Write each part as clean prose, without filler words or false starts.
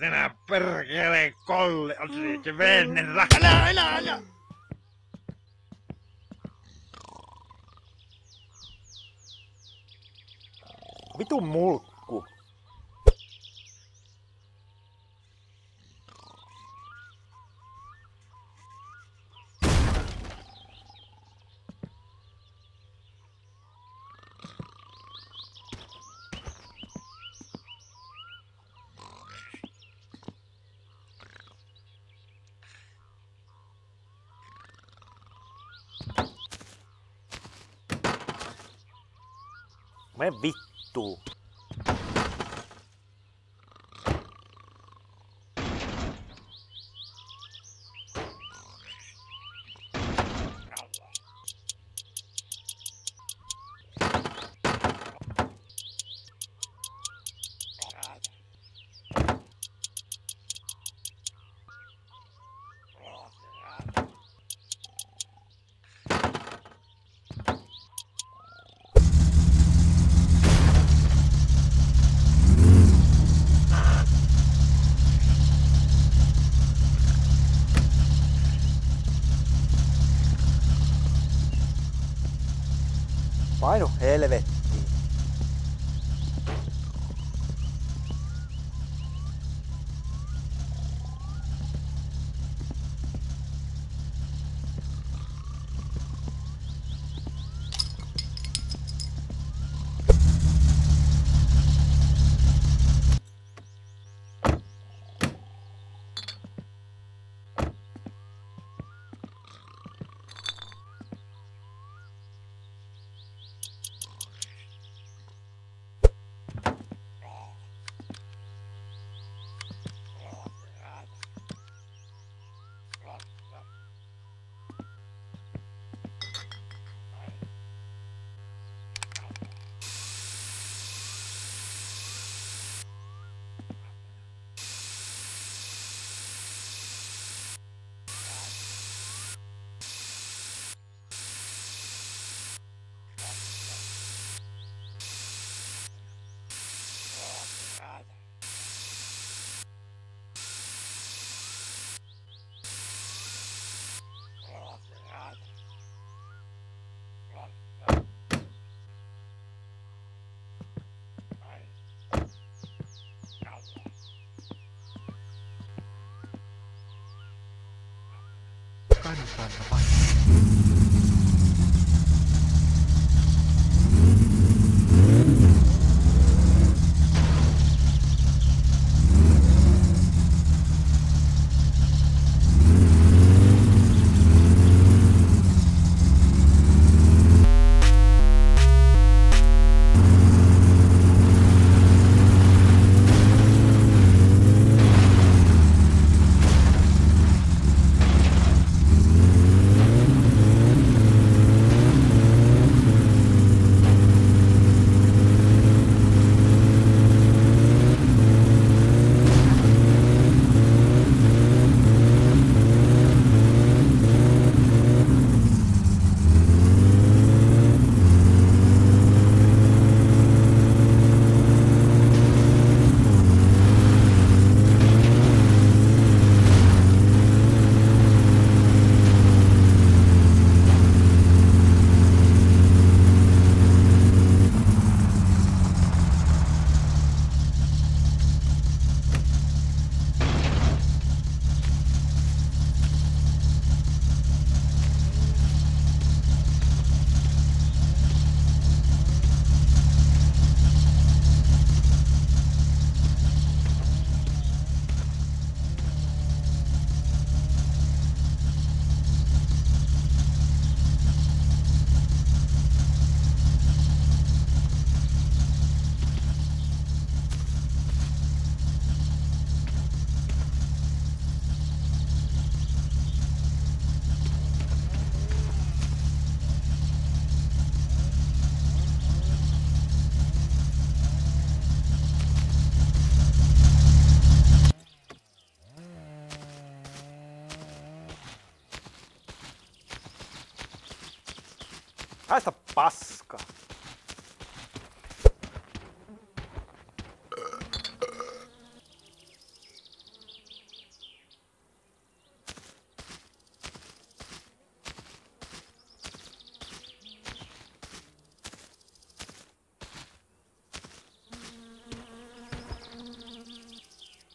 tänä perkeleen kolle. On se vennen rakkaan. Älä! Vitun mulkku. Mene vittuun. Painu helvettiin. Haista paska.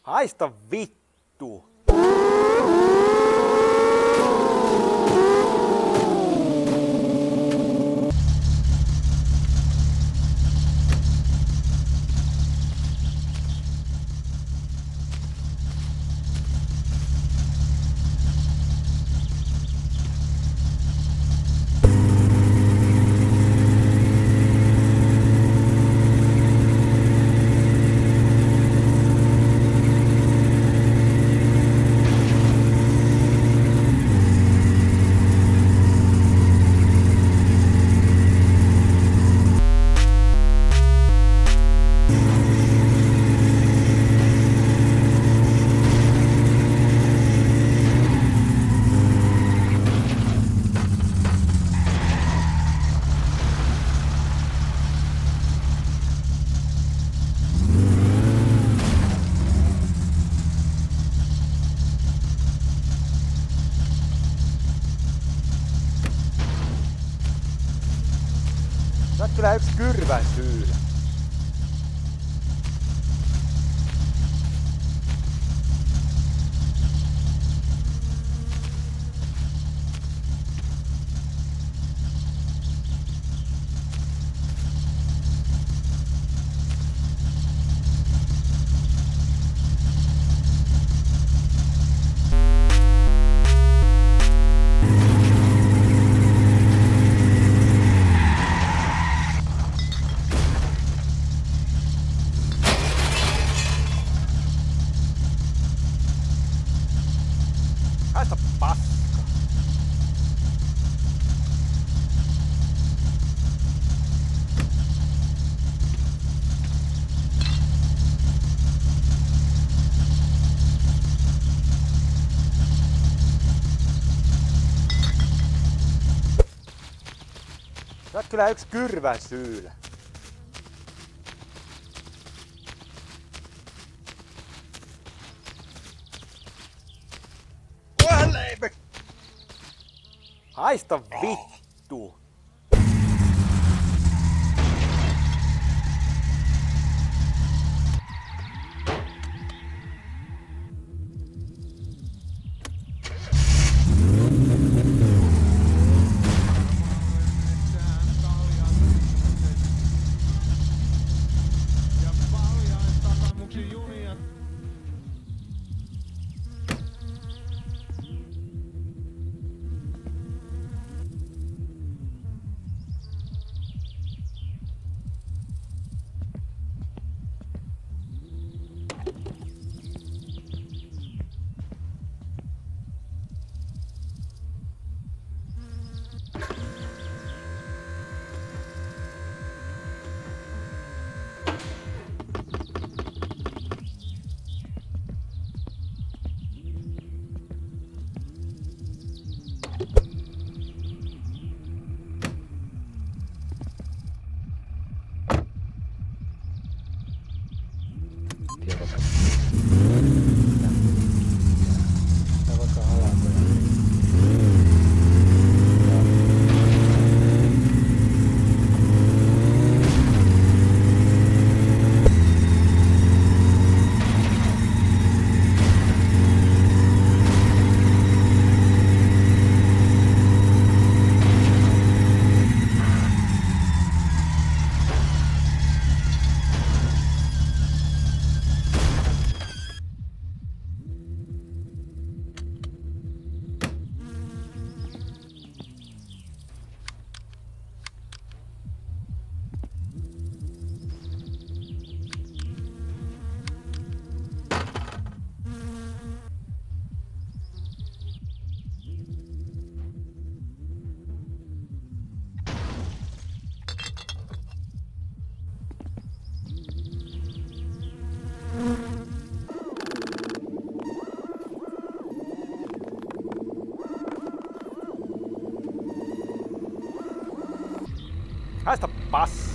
Haista vittu! Sä oot kyllä yks kyrvän syylä. Haista paska. Sä oot kyllä yks kyrvän syylä. Haista vittu! Haista paska.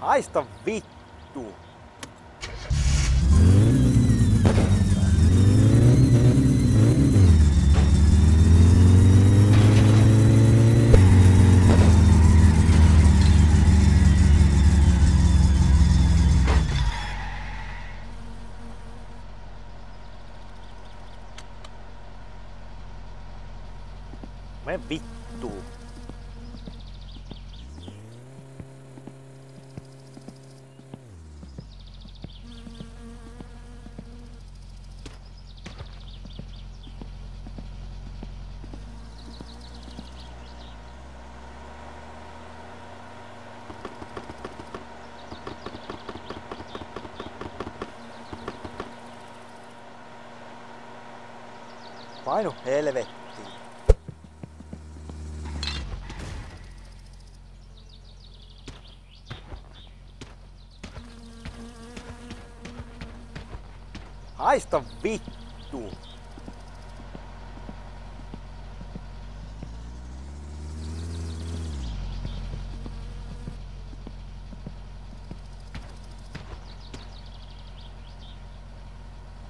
Haista vittu! Mene vittuun. Painu helvetti. Haista vittu!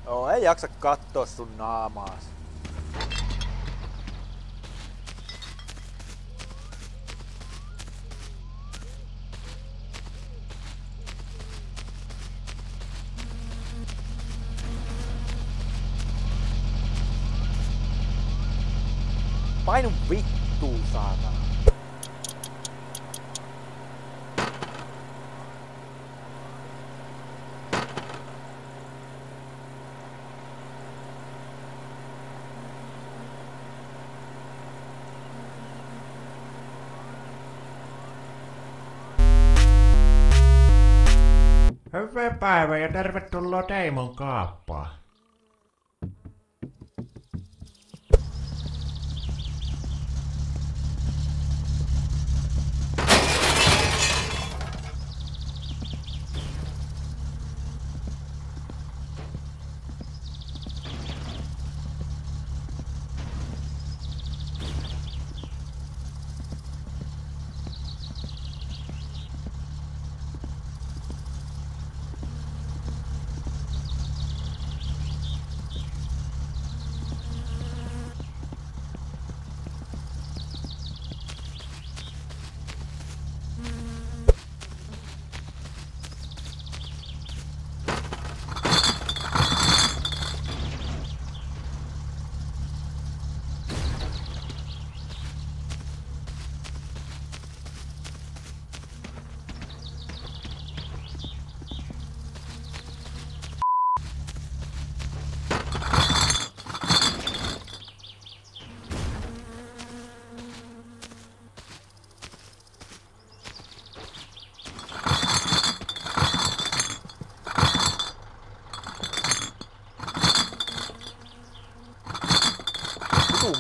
Joo, ei jaksa kattoo sun naamaas. Painu vittuun, saatana. Hyvää päivää ja tervetuloa Teimon kaappaan.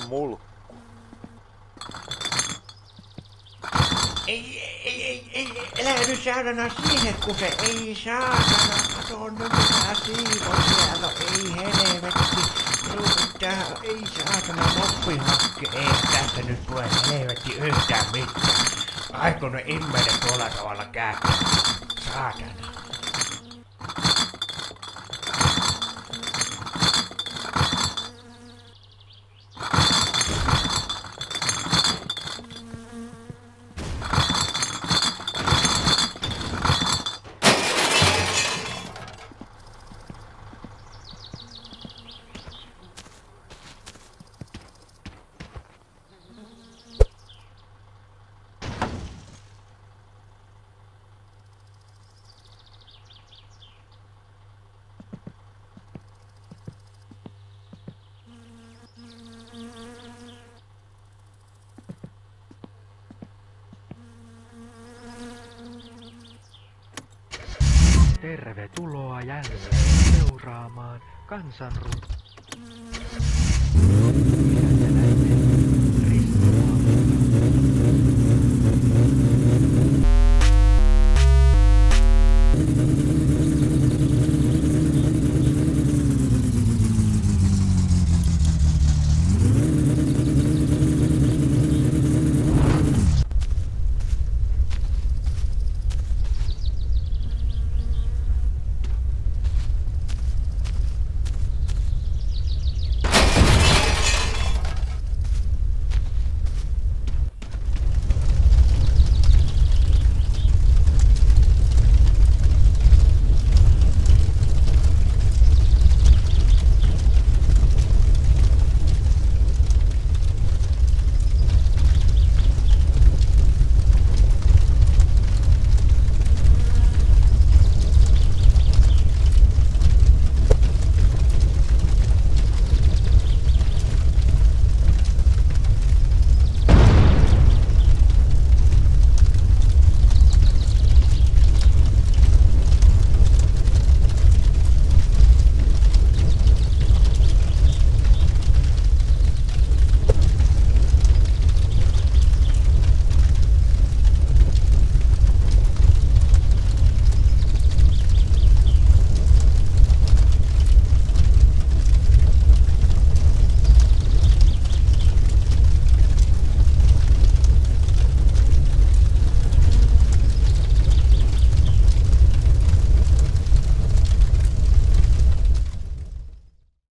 Mulkku. Ei, elä nyt saadana siihen, kun se ei saadana. Kato nyt tää siivon siellä, ei helvetti. Tää ei saadana loppihakke, ei tästä nyt tule helvetti yhtään mitään. Aikoinen ihminen tuolla tavalla käyttää. Saatana. Tervetuloa jälleen seuraamaan kansanruntaa.